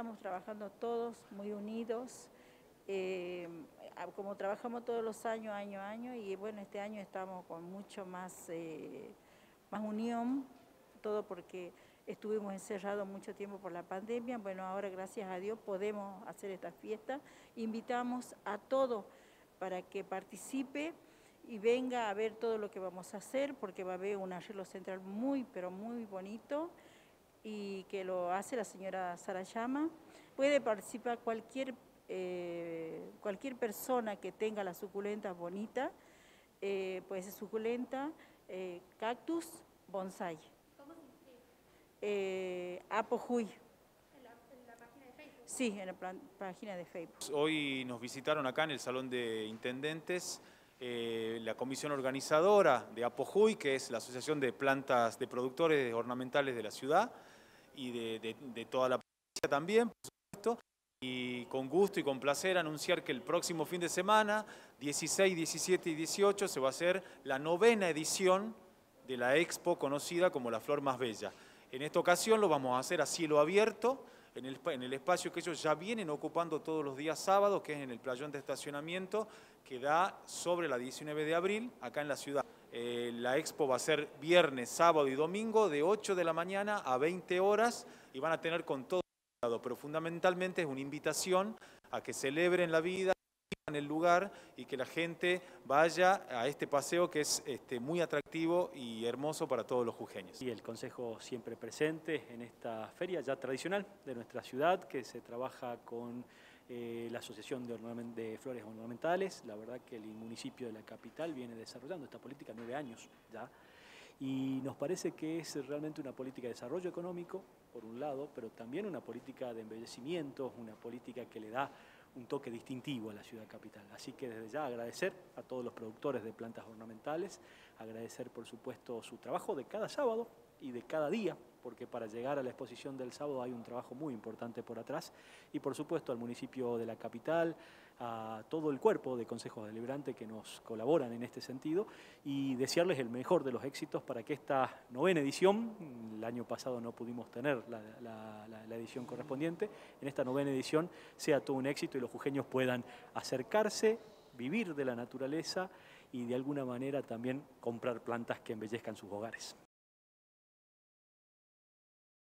estamos trabajando todos muy unidos, como trabajamos todos los años, año a año, y bueno, este año estamos con mucho más, más unión, todo porque estuvimos encerrados mucho tiempo por la pandemia. Bueno, ahora gracias a Dios podemos hacer esta fiesta. Invitamos a todos para que participe y venga a ver todo lo que vamos a hacer, porque va a haber un arreglo central muy, pero muy bonito, y que lo hace la señora Sarayama. Puede participar cualquier persona que tenga la suculenta bonita, puede ser suculenta, cactus, bonsai. ¿Cómo se inscribe? Apojuy. ¿En la página de Facebook? Sí, en la página de Facebook. Hoy nos visitaron acá en el Salón de Intendentes, la comisión organizadora de Apojuy, que es la Asociación de Plantas de Productores Ornamentales de la ciudad y de toda la provincia también, por supuesto, y con gusto y con placer anunciar que el próximo fin de semana, 16, 17 y 18, se va a hacer la 9ª edición de la expo conocida como La Flor Más Bella. En esta ocasión lo vamos a hacer a cielo abierto, en el espacio que ellos ya vienen ocupando todos los días sábados, que es en el playón de estacionamiento, que da sobre la 19 de abril, acá en la ciudad. La expo va a ser viernes, sábado y domingo, de 8 de la mañana a 20 horas, y van a tener con todo cuidado, pero fundamentalmente es una invitación a que celebren la vida en el lugar y que la gente vaya a este paseo que es muy atractivo y hermoso para todos los jujeños. Y el Consejo siempre presente en esta feria ya tradicional de nuestra ciudad, que se trabaja con la Asociación de Flores Ornamentales. La verdad que el municipio de la capital viene desarrollando esta política 9 años ya, y nos parece que es realmente una política de desarrollo económico, por un lado, pero también una política de embellecimiento, una política que le da un toque distintivo a la ciudad capital. Así que desde ya agradecer a todos los productores de plantas ornamentales, agradecer por supuesto su trabajo de cada sábado y de cada día, porque para llegar a la exposición del sábado hay un trabajo muy importante por atrás, y por supuesto al municipio de la capital, a todo el cuerpo de consejos deliberantes que nos colaboran en este sentido, y desearles el mejor de los éxitos para que esta 9ª edición, el año pasado no pudimos tener la edición correspondiente, en esta 9ª edición sea todo un éxito y los jujeños puedan acercarse, vivir de la naturaleza y de alguna manera también comprar plantas que embellezcan sus hogares.